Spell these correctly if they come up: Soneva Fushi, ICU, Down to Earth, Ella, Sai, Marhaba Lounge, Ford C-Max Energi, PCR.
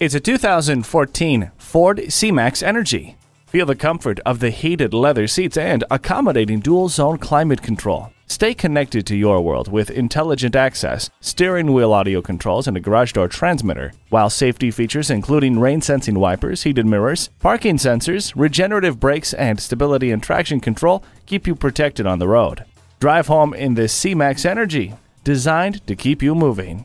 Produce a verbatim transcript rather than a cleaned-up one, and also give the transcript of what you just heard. It's a two thousand fourteen Ford C-Max Energi. Feel the comfort of the heated leather seats and accommodating dual-zone climate control. Stay connected to your world with intelligent access, steering wheel audio controls, and a garage door transmitter, while safety features including rain-sensing wipers, heated mirrors, parking sensors, regenerative brakes, and stability and traction control keep you protected on the road. Drive home in this C-Max Energi, designed to keep you moving.